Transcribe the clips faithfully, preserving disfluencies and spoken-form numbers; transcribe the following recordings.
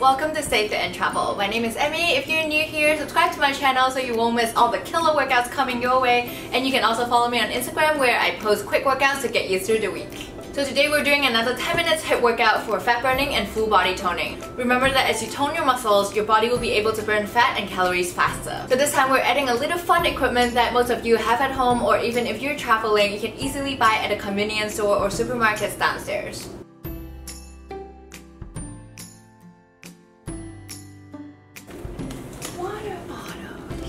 Welcome to Stay Fit and Travel. My name is Emmy. If you're new here, subscribe to my channel so you won't miss all the killer workouts coming your way. And you can also follow me on Instagram where I post quick workouts to get you through the week. So today we're doing another ten minutes HIIT workout for fat burning and full body toning. Remember that as you tone your muscles, your body will be able to burn fat and calories faster. So this time we're adding a little fun equipment that most of you have at home, or even if you're traveling, you can easily buy at a convenience store or supermarkets downstairs.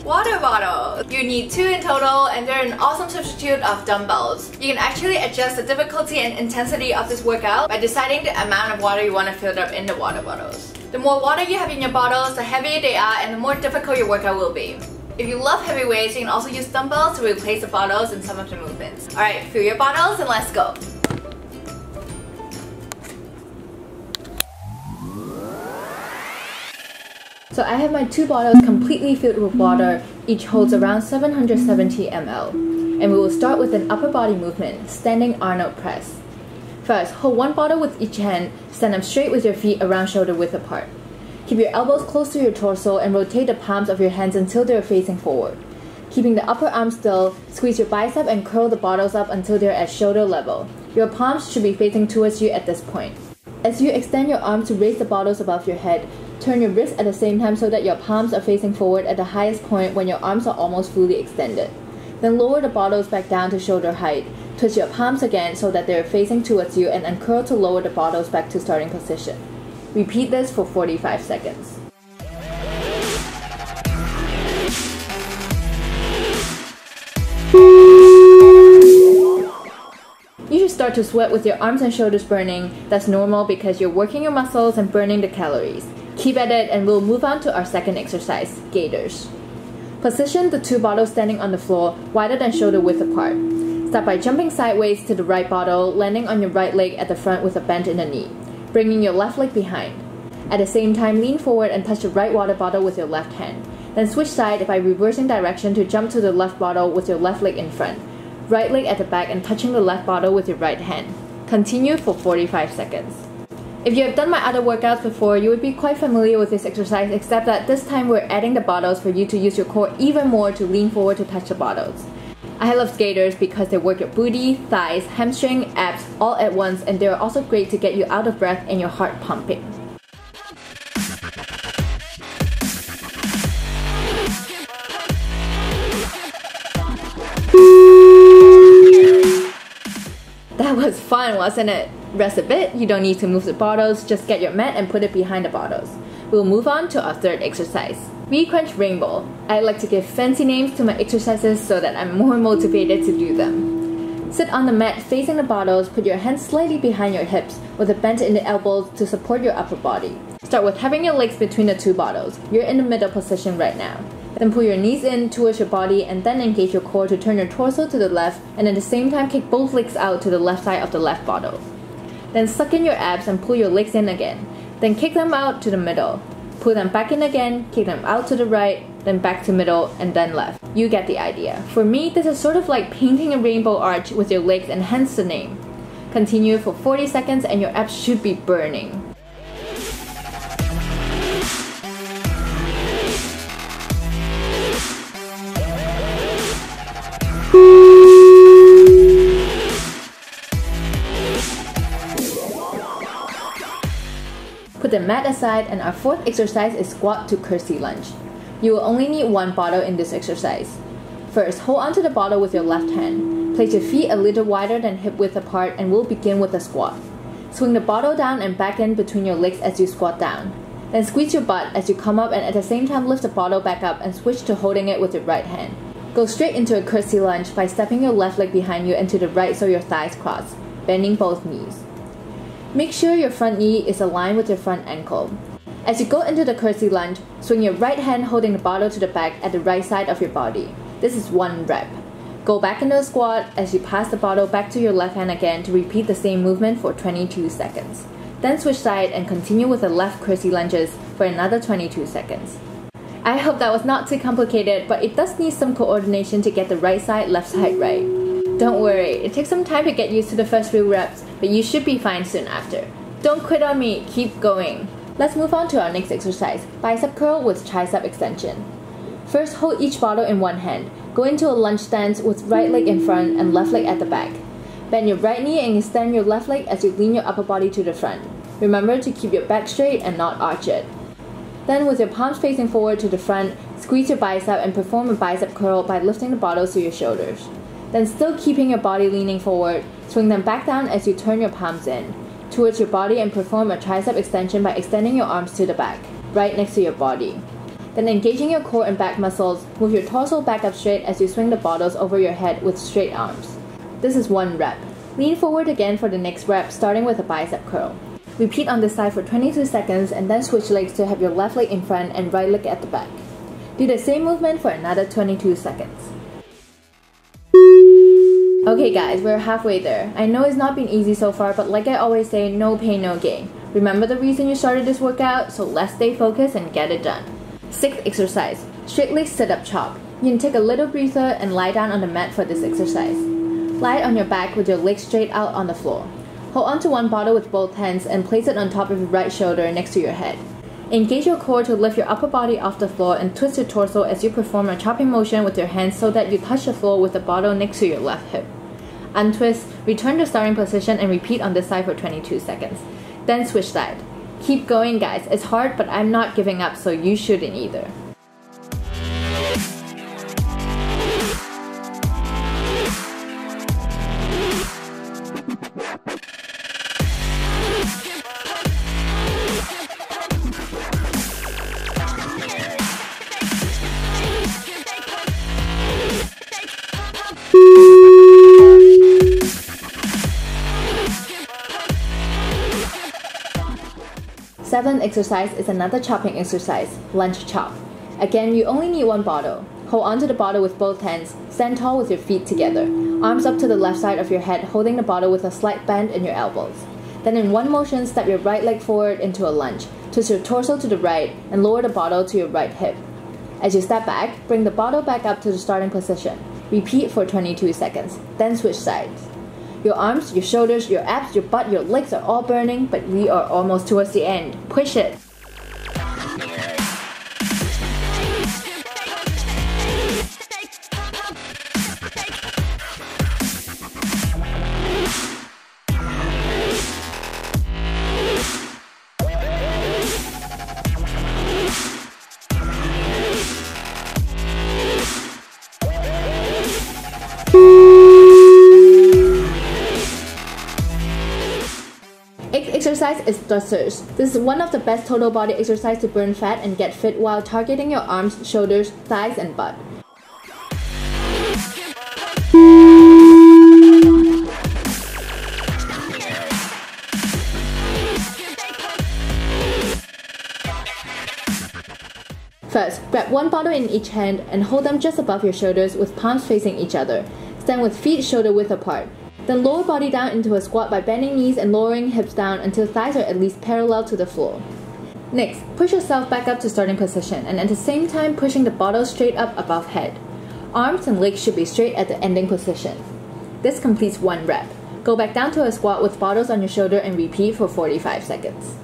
Water bottle. You need two in total, and they're an awesome substitute of dumbbells. You can actually adjust the difficulty and intensity of this workout by deciding the amount of water you want to fill up in the water bottles. The more water you have in your bottles, the heavier they are and the more difficult your workout will be. If you love heavy weights, you can also use dumbbells to replace the bottles in some of the movements. Alright, fill your bottles and let's go. So I have my two bottles completely filled with water, each holds around seven hundred seventy milliliters. And we will start with an upper body movement, standing Arnold press. First, hold one bottle with each hand, stand up straight with your feet around shoulder width apart. Keep your elbows close to your torso and rotate the palms of your hands until they are facing forward. Keeping the upper arm still, squeeze your bicep and curl the bottles up until they are at shoulder level. Your palms should be facing towards you at this point. As you extend your arm to raise the bottles above your head, turn your wrists at the same time so that your palms are facing forward at the highest point when your arms are almost fully extended. Then lower the bottles back down to shoulder height. Twist your palms again so that they are facing towards you and uncurl to lower the bottles back to starting position. Repeat this for forty-five seconds. Start to sweat with your arms and shoulders burning. That's normal because you're working your muscles and burning the calories. Keep at it and we'll move on to our second exercise, Gators. Position the two bottles standing on the floor, wider than shoulder width apart. Start by jumping sideways to the right bottle, landing on your right leg at the front with a bend in the knee, bringing your left leg behind. At the same time, lean forward and touch the right water bottle with your left hand. Then switch side by reversing direction to jump to the left bottle with your left leg in front. Right leg at the back and touching the left bottle with your right hand. Continue for forty-five seconds. If you have done my other workouts before, you would be quite familiar with this exercise, except that this time we're adding the bottles for you to use your core even more to lean forward to touch the bottles. I love Gators because they work your booty, thighs, hamstring, abs all at once, and they're also great to get you out of breath and your heart pumping. Was fun, wasn't it? Rest a bit, you don't need to move the bottles, just get your mat and put it behind the bottles. We'll move on to our third exercise, V-Crunch Rainbow. I like to give fancy names to my exercises so that I'm more motivated to do them. Sit on the mat facing the bottles, put your hands slightly behind your hips with a bend in the elbows to support your upper body. Start with having your legs between the two bottles. You're in the middle position right now. Then pull your knees in towards your body and then engage your core to turn your torso to the left, and at the same time kick both legs out to the left side of the left bottle. Then suck in your abs and pull your legs in again. Then kick them out to the middle. Pull them back in again, kick them out to the right, then back to middle and then left. You get the idea. For me, this is sort of like painting a rainbow arch with your legs, and hence the name. Continue for forty seconds and your abs should be burning. Put the mat aside, and our fourth exercise is squat to curtsy lunge. You will only need one bottle in this exercise. First, hold onto the bottle with your left hand. Place your feet a little wider than hip width apart and we'll begin with a squat. Swing the bottle down and back in between your legs as you squat down. Then squeeze your butt as you come up, and at the same time lift the bottle back up and switch to holding it with your right hand. Go straight into a curtsy lunge by stepping your left leg behind you and to the right so your thighs cross, bending both knees. Make sure your front knee is aligned with your front ankle. As you go into the curtsy lunge, swing your right hand holding the bottle to the back at the right side of your body. This is one rep. Go back into the squat as you pass the bottle back to your left hand again to repeat the same movement for twenty-two seconds. Then switch side and continue with the left curtsy lunges for another twenty-two seconds. I hope that was not too complicated, but it does need some coordination to get the right side, left side right. Don't worry, it takes some time to get used to the first few reps, but you should be fine soon after. Don't quit on me, keep going. Let's move on to our next exercise, bicep curl with tricep extension. First, hold each bottle in one hand. Go into a lunge stance with right leg in front and left leg at the back. Bend your right knee and extend your left leg as you lean your upper body to the front. Remember to keep your back straight and not arch it. Then with your palms facing forward to the front, squeeze your bicep and perform a bicep curl by lifting the bottles to your shoulders. Then still keeping your body leaning forward, swing them back down as you turn your palms in towards your body and perform a tricep extension by extending your arms to the back, right next to your body. Then engaging your core and back muscles, move your torso back up straight as you swing the bottles over your head with straight arms. This is one rep. Lean forward again for the next rep, starting with a bicep curl. Repeat on this side for twenty-two seconds and then switch legs to have your left leg in front and right leg at the back. Do the same movement for another twenty-two seconds. Okay guys, we're halfway there. I know it's not been easy so far, but like I always say, no pain, no gain. Remember the reason you started this workout, so let's stay focused and get it done. Sixth exercise, straight leg sit-up chop. You can take a little breather and lie down on the mat for this exercise. Lie on your back with your legs straight out on the floor. Hold onto one bottle with both hands and place it on top of your right shoulder next to your head. Engage your core to lift your upper body off the floor and twist your torso as you perform a chopping motion with your hands so that you touch the floor with the bottle next to your left hip. Untwist, return to starting position and repeat on this side for twenty-two seconds. Then switch side. Keep going guys, it's hard but I'm not giving up, so you shouldn't either. Seventh exercise is another chopping exercise, lunge chop. Again, you only need one bottle. Hold onto the bottle with both hands, stand tall with your feet together. Arms up to the left side of your head, holding the bottle with a slight bend in your elbows. Then in one motion, step your right leg forward into a lunge. Twist your torso to the right and lower the bottle to your right hip. As you step back, bring the bottle back up to the starting position. Repeat for twenty-two seconds, then switch sides. Your arms, your shoulders, your abs, your butt, your legs are all burning, but we are almost towards the end. Push it! Exercise is thrusters. This is one of the best total body exercise to burn fat and get fit while targeting your arms, shoulders, thighs, and butt. First, grab one bottle in each hand and hold them just above your shoulders with palms facing each other. Stand with feet shoulder width apart. Then lower body down into a squat by bending knees and lowering hips down until thighs are at least parallel to the floor. Next, push yourself back up to starting position and at the same time pushing the bottle straight up above head. Arms and legs should be straight at the ending position. This completes one rep. Go back down to a squat with bottles on your shoulder and repeat for forty-five seconds.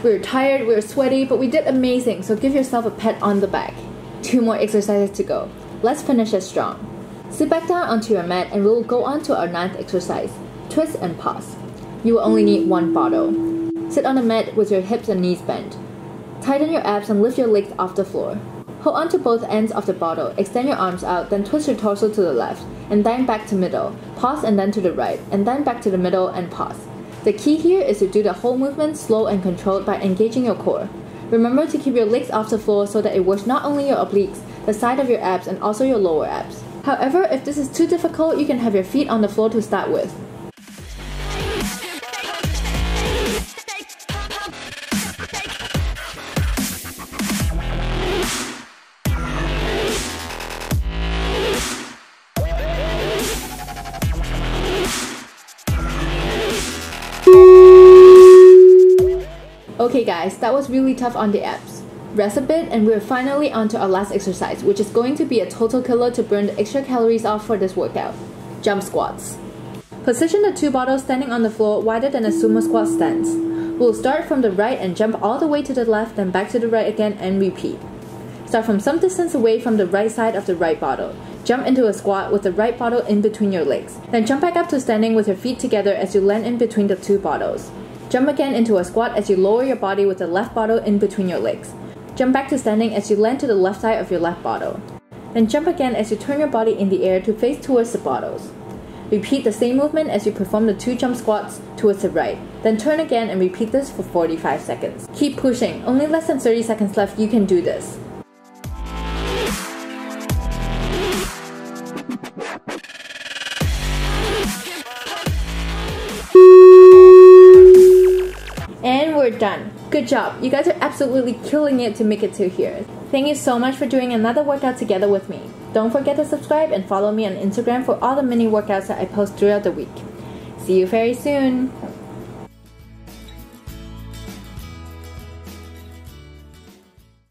We're tired, we're sweaty, but we did amazing, so give yourself a pat on the back. Two more exercises to go. Let's finish it strong. Sit back down onto your mat and we'll go on to our ninth exercise, twist and pause. You will only need one bottle. Sit on the mat with your hips and knees bent. Tighten your abs and lift your legs off the floor. Hold on to both ends of the bottle, extend your arms out, then twist your torso to the left, and then back to middle, pause and then to the right, and then back to the middle and pause. The key here is to do the whole movement slow and controlled by engaging your core. Remember to keep your legs off the floor so that it works not only your obliques, the side of your abs and also your lower abs. However, if this is too difficult, you can have your feet on the floor to start with. Okay guys, that was really tough on the abs. Rest a bit and we're finally on to our last exercise, which is going to be a total killer to burn the extra calories off for this workout. Jump squats. Position the two bottles standing on the floor wider than a sumo squat stance. We'll start from the right and jump all the way to the left, then back to the right again and repeat. Start from some distance away from the right side of the right bottle. Jump into a squat with the right bottle in between your legs. Then jump back up to standing with your feet together as you land in between the two bottles. Jump again into a squat as you lower your body with the left bottle in between your legs. Jump back to standing as you land to the left side of your left bottle. Then jump again as you turn your body in the air to face towards the bottles. Repeat the same movement as you perform the two jump squats towards the right. Then turn again and repeat this for forty-five seconds. Keep pushing, only less than thirty seconds left, you can do this. And we're done. Good job, you guys are absolutely killing it to make it to here. Thank you so much for doing another workout together with me. Don't forget to subscribe and follow me on Instagram for all the mini workouts that I post throughout the week. See you very soon!